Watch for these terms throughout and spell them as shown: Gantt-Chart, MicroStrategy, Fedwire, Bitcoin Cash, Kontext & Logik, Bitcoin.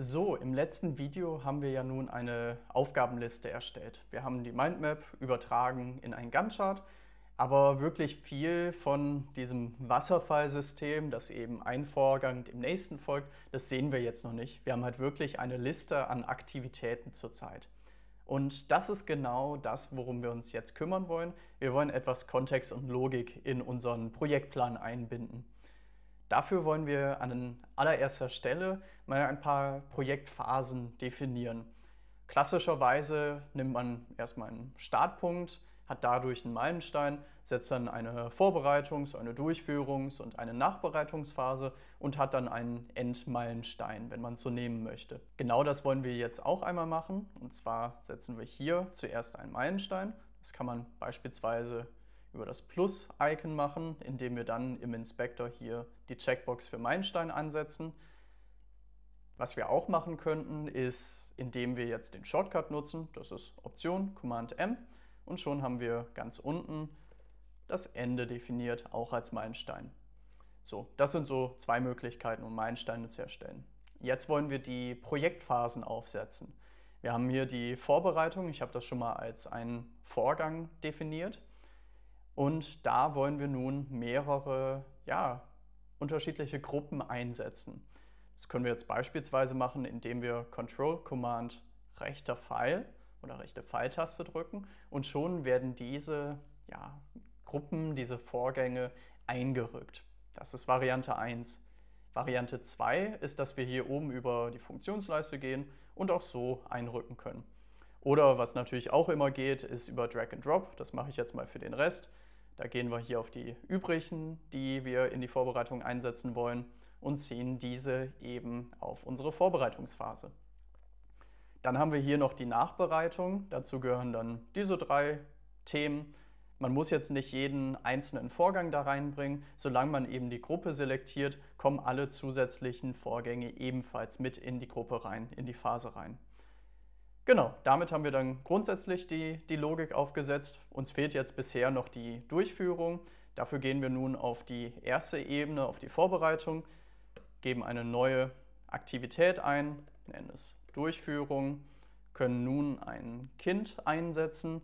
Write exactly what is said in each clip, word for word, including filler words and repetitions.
So, im letzten Video haben wir ja nun eine Aufgabenliste erstellt. Wir haben die Mindmap übertragen in einen Gantt-Chart, aber wirklich viel von diesem Wasserfallsystem, dass eben ein Vorgang dem nächsten folgt, das sehen wir jetzt noch nicht. Wir haben halt wirklich eine Liste an Aktivitäten zurzeit. Und das ist genau das, worum wir uns jetzt kümmern wollen. Wir wollen etwas Kontext und Logik in unseren Projektplan einbinden. Dafür wollen wir an allererster Stelle mal ein paar Projektphasen definieren. Klassischerweise nimmt man erstmal einen Startpunkt, hat dadurch einen Meilenstein, setzt dann eine Vorbereitungs-, eine Durchführungs- und eine Nachbereitungsphase und hat dann einen Endmeilenstein, wenn man es so nehmen möchte. Genau das wollen wir jetzt auch einmal machen. Und zwar setzen wir hier zuerst einen Meilenstein. Das kann man beispielsweise über das Plus-Icon machen, indem wir dann im Inspector hier die Checkbox für Meilenstein ansetzen. Was wir auch machen könnten, ist, indem wir jetzt den Shortcut nutzen, das ist Option, Command M, und schon haben wir ganz unten das Ende definiert, auch als Meilenstein. So, das sind so zwei Möglichkeiten, um Meilensteine zu erstellen. Jetzt wollen wir die Projektphasen aufsetzen. Wir haben hier die Vorbereitung, ich habe das schon mal als einen Vorgang definiert. Und da wollen wir nun mehrere, ja, unterschiedliche Gruppen einsetzen. Das können wir jetzt beispielsweise machen, indem wir Control-Command rechter Pfeil oder rechte Pfeiltaste drücken und schon werden diese ja, Gruppen, diese Vorgänge eingerückt. Das ist Variante eins. Variante zwei ist, dass wir hier oben über die Funktionsleiste gehen und auch so einrücken können. Oder was natürlich auch immer geht, ist über Drag and Drop. Das mache ich jetzt mal für den Rest. Da gehen wir hier auf die übrigen, die wir in die Vorbereitung einsetzen wollen und ziehen diese eben auf unsere Vorbereitungsphase. Dann haben wir hier noch die Nachbereitung. Dazu gehören dann diese drei Themen. Man muss jetzt nicht jeden einzelnen Vorgang da reinbringen. Solange man eben die Gruppe selektiert, kommen alle zusätzlichen Vorgänge ebenfalls mit in die Gruppe rein, in die Phase rein. Genau, damit haben wir dann grundsätzlich die, die Logik aufgesetzt. Uns fehlt jetzt bisher noch die Durchführung. Dafür gehen wir nun auf die erste Ebene, auf die Vorbereitung, geben eine neue Aktivität ein, nennen es Durchführung, können nun ein Kind einsetzen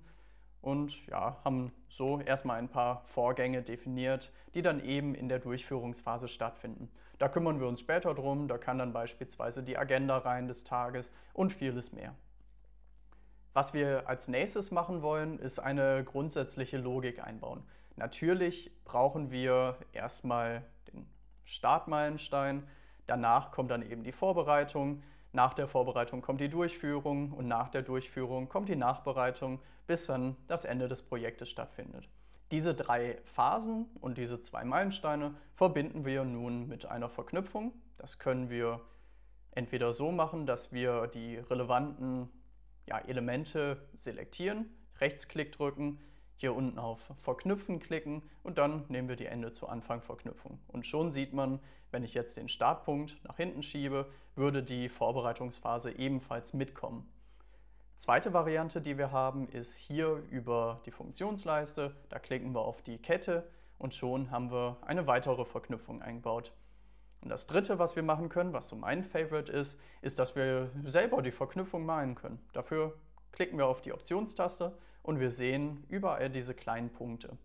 und ja, haben so erstmal ein paar Vorgänge definiert, die dann eben in der Durchführungsphase stattfinden. Da kümmern wir uns später drum, da kann dann beispielsweise die Agenda rein des Tages und vieles mehr. Was wir als nächstes machen wollen, ist eine grundsätzliche Logik einbauen. Natürlich brauchen wir erstmal den Startmeilenstein, danach kommt dann eben die Vorbereitung, nach der Vorbereitung kommt die Durchführung und nach der Durchführung kommt die Nachbereitung, bis dann das Ende des Projektes stattfindet. Diese drei Phasen und diese zwei Meilensteine verbinden wir nun mit einer Verknüpfung. Das können wir entweder so machen, dass wir die relevanten Ja, Elemente selektieren, Rechtsklick drücken, hier unten auf Verknüpfen klicken und dann nehmen wir die Ende zu Anfang Verknüpfung. Und schon sieht man, wenn ich jetzt den Startpunkt nach hinten schiebe, würde die Vorbereitungsphase ebenfalls mitkommen. Zweite Variante, die wir haben, ist hier über die Funktionsleiste. Da klicken wir auf die Kette und schon haben wir eine weitere Verknüpfung eingebaut. Und das dritte, was wir machen können, was so mein Favorite ist, ist, dass wir selber die Verknüpfung malen können. Dafür klicken wir auf die Optionstaste und wir sehen überall diese kleinen Punkte.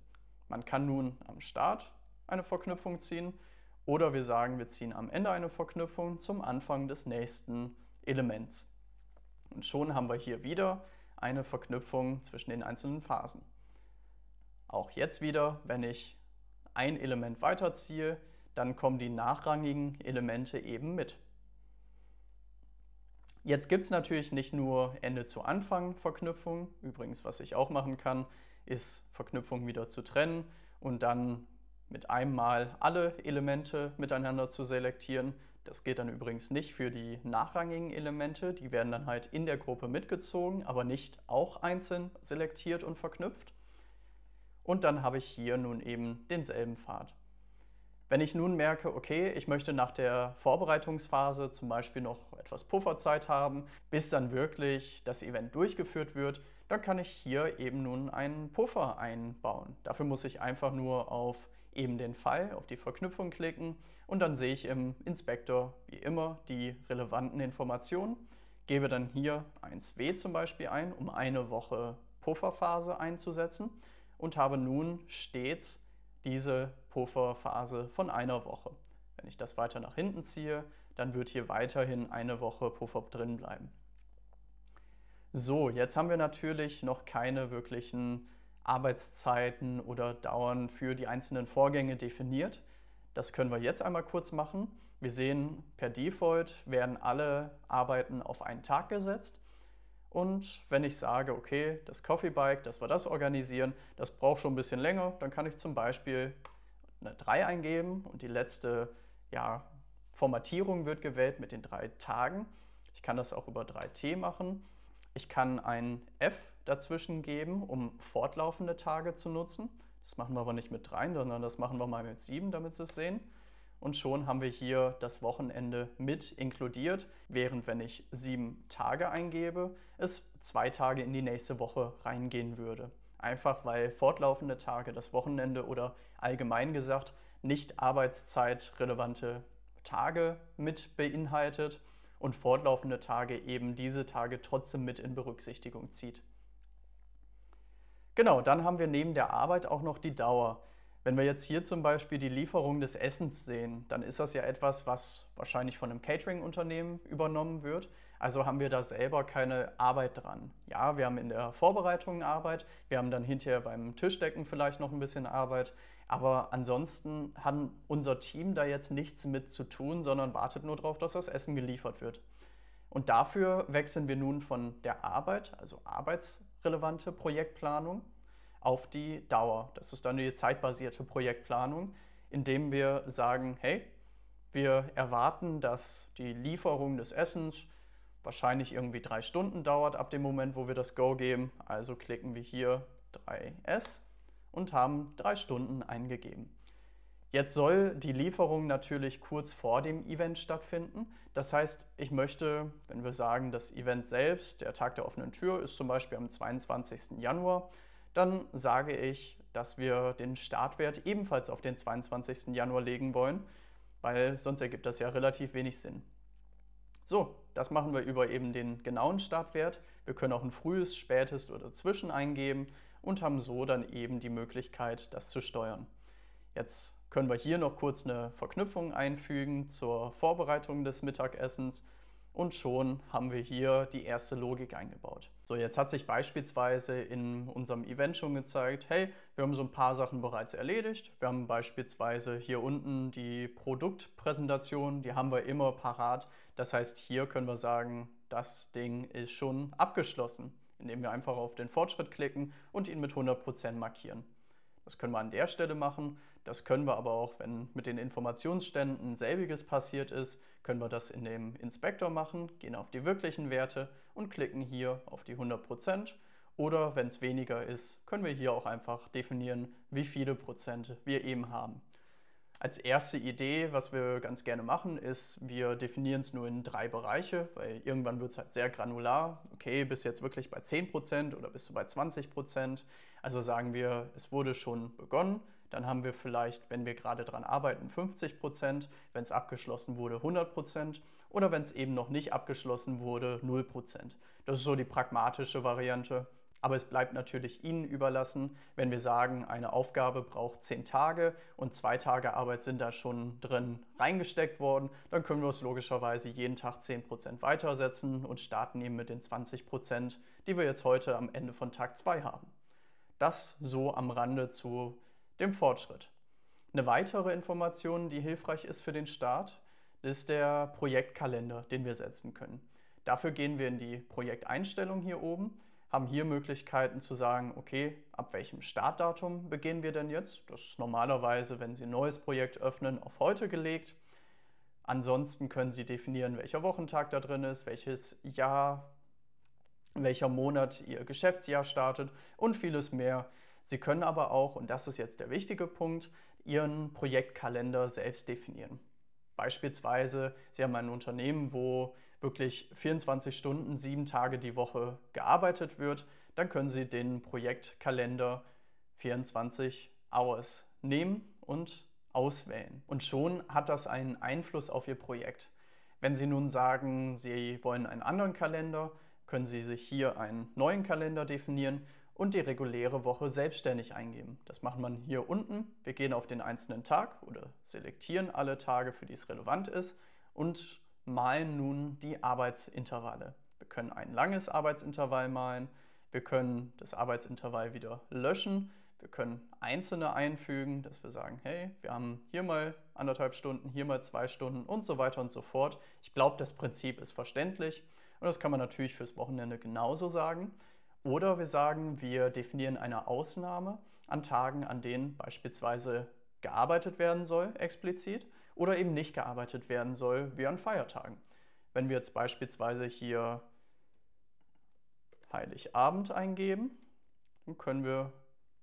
Man kann nun am Start eine Verknüpfung ziehen oder wir sagen, wir ziehen am Ende eine Verknüpfung zum Anfang des nächsten Elements. Und schon haben wir hier wieder eine Verknüpfung zwischen den einzelnen Phasen. Auch jetzt wieder, wenn ich ein Element weiterziehe, dann kommen die nachrangigen Elemente eben mit. Jetzt gibt es natürlich nicht nur Ende zu Anfang Verknüpfung. Übrigens, was ich auch machen kann, ist Verknüpfung wieder zu trennen und dann mit einem Mal alle Elemente miteinander zu selektieren. Das geht dann übrigens nicht für die nachrangigen Elemente. Die werden dann halt in der Gruppe mitgezogen, aber nicht auch einzeln selektiert und verknüpft. Und dann habe ich hier nun eben denselben Pfad. Wenn ich nun merke, okay, ich möchte nach der Vorbereitungsphase zum Beispiel noch etwas Pufferzeit haben, bis dann wirklich das Event durchgeführt wird, dann kann ich hier eben nun einen Puffer einbauen. Dafür muss ich einfach nur auf eben den Pfeil, auf die Verknüpfung klicken und dann sehe ich im Inspektor wie immer die relevanten Informationen, gebe dann hier eins W zum Beispiel ein, um eine Woche Pufferphase einzusetzen und habe nun stets diese Pufferphase von einer Woche. Wenn ich das weiter nach hinten ziehe, dann wird hier weiterhin eine Woche Puffer drin bleiben. So, jetzt haben wir natürlich noch keine wirklichen Arbeitszeiten oder Dauern für die einzelnen Vorgänge definiert. Das können wir jetzt einmal kurz machen. Wir sehen, per Default werden alle Arbeiten auf einen Tag gesetzt. Und wenn ich sage, okay, das Coffee Bike, dass wir das organisieren, das braucht schon ein bisschen länger, dann kann ich zum Beispiel eine drei eingeben und die letzte ja, Formatierung wird gewählt mit den drei Tagen. Ich kann das auch über drei T machen. Ich kann ein F dazwischen geben, um fortlaufende Tage zu nutzen. Das machen wir aber nicht mit drei, sondern das machen wir mal mit sieben, damit Sie es sehen. Und schon haben wir hier das Wochenende mit inkludiert, während wenn ich sieben Tage eingebe, es zwei Tage in die nächste Woche reingehen würde. Einfach weil fortlaufende Tage, das Wochenende oder allgemein gesagt nicht arbeitszeitrelevante Tage mit beinhaltet und fortlaufende Tage eben diese Tage trotzdem mit in Berücksichtigung zieht. Genau, dann haben wir neben der Arbeit auch noch die Dauer. Wenn wir jetzt hier zum Beispiel die Lieferung des Essens sehen, dann ist das ja etwas, was wahrscheinlich von einem Catering-Unternehmen übernommen wird. Also haben wir da selber keine Arbeit dran. Ja, wir haben in der Vorbereitung Arbeit, wir haben dann hinterher beim Tischdecken vielleicht noch ein bisschen Arbeit, aber ansonsten hat unser Team da jetzt nichts mit zu tun, sondern wartet nur darauf, dass das Essen geliefert wird. Und dafür wechseln wir nun von der Arbeit, also arbeitsrelevante Projektplanung, auf die Dauer. Das ist dann die zeitbasierte Projektplanung, indem wir sagen, hey, wir erwarten, dass die Lieferung des Essens wahrscheinlich irgendwie drei Stunden dauert ab dem Moment, wo wir das Go geben. Also klicken wir hier drei S und haben drei Stunden eingegeben. Jetzt soll die Lieferung natürlich kurz vor dem Event stattfinden. Das heißt, ich möchte, wenn wir sagen, das Event selbst, der Tag der offenen Tür, ist zum Beispiel am zweiundzwanzigsten Januar, dann sage ich, dass wir den Startwert ebenfalls auf den zweiundzwanzigsten Januar legen wollen, weil sonst ergibt das ja relativ wenig Sinn. So, das machen wir über eben den genauen Startwert. Wir können auch ein frühes, spätes oder zwischen eingeben und haben so dann eben die Möglichkeit, das zu steuern. Jetzt können wir hier noch kurz eine Verknüpfung einfügen zur Vorbereitung des Mittagessens. Und schon haben wir hier die erste Logik eingebaut. So, jetzt hat sich beispielsweise in unserem Event schon gezeigt, hey, wir haben so ein paar Sachen bereits erledigt. Wir haben beispielsweise hier unten die Produktpräsentation, die haben wir immer parat. Das heißt, hier können wir sagen, das Ding ist schon abgeschlossen, indem wir einfach auf den Fortschritt klicken und ihn mit hundert Prozent markieren. Das können wir an der Stelle machen, das können wir aber auch, wenn mit den Informationsständen selbiges passiert ist, können wir das in dem Inspektor machen, gehen auf die wirklichen Werte und klicken hier auf die hundert Prozent oder wenn es weniger ist, können wir hier auch einfach definieren, wie viele Prozent wir eben haben. Als erste Idee, was wir ganz gerne machen, ist, wir definieren es nur in drei Bereiche, weil irgendwann wird es halt sehr granular. Okay, bist du jetzt wirklich bei zehn Prozent oder bist du bei zwanzig Prozent? Also sagen wir, es wurde schon begonnen. Dann haben wir vielleicht, wenn wir gerade dran arbeiten, fünfzig Prozent, wenn es abgeschlossen wurde, hundert Prozent oder wenn es eben noch nicht abgeschlossen wurde, null Prozent. Das ist so die pragmatische Variante. Aber es bleibt natürlich Ihnen überlassen, wenn wir sagen, eine Aufgabe braucht zehn Tage und zwei Tage Arbeit sind da schon drin reingesteckt worden, dann können wir es logischerweise jeden Tag zehn Prozent weitersetzen und starten eben mit den zwanzig Prozent, die wir jetzt heute am Ende von Tag zwei haben. Das so am Rande zu dem Fortschritt. Eine weitere Information, die hilfreich ist für den Start, ist der Projektkalender, den wir setzen können. Dafür gehen wir in die Projekteinstellung hier oben, haben hier Möglichkeiten zu sagen, okay, ab welchem Startdatum beginnen wir denn jetzt? Das ist normalerweise, wenn Sie ein neues Projekt öffnen, auf heute gelegt. Ansonsten können Sie definieren, welcher Wochentag da drin ist, welches Jahr, welcher Monat Ihr Geschäftsjahr startet und vieles mehr. Sie können aber auch, und das ist jetzt der wichtige Punkt, Ihren Projektkalender selbst definieren. Beispielsweise, Sie haben ein Unternehmen, wo wirklich vierundzwanzig Stunden, sieben Tage die Woche gearbeitet wird, dann können Sie den Projektkalender vierundzwanzig Hours nehmen und auswählen. Und schon hat das einen Einfluss auf Ihr Projekt. Wenn Sie nun sagen, Sie wollen einen anderen Kalender, können Sie sich hier einen neuen Kalender definieren und die reguläre Woche selbstständig eingeben. Das macht man hier unten. Wir gehen auf den einzelnen Tag oder selektieren alle Tage, für die es relevant ist, und malen nun die Arbeitsintervalle. Wir können ein langes Arbeitsintervall malen, wir können das Arbeitsintervall wieder löschen, wir können einzelne einfügen, dass wir sagen, hey, wir haben hier mal anderthalb Stunden, hier mal zwei Stunden und so weiter und so fort. Ich glaube, das Prinzip ist verständlich und das kann man natürlich fürs Wochenende genauso sagen. Oder wir sagen, wir definieren eine Ausnahme an Tagen, an denen beispielsweise gearbeitet werden soll, explizit, oder eben nicht gearbeitet werden soll, wie an Feiertagen. Wenn wir jetzt beispielsweise hier Heiligabend eingeben, dann können wir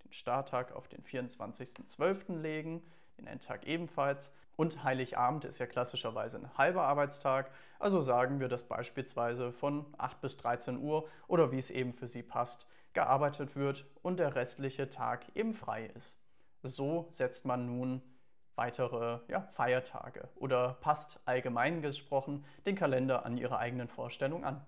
den Starttag auf den vierundzwanzigsten zwölften legen, den Endtag ebenfalls. Und Heiligabend ist ja klassischerweise ein halber Arbeitstag, also sagen wir, dass beispielsweise von acht bis dreizehn Uhr oder wie es eben für Sie passt, gearbeitet wird und der restliche Tag eben frei ist. So setzt man nun weitere ja, Feiertage oder passt allgemein gesprochen den Kalender an Ihre eigenen Vorstellungen an.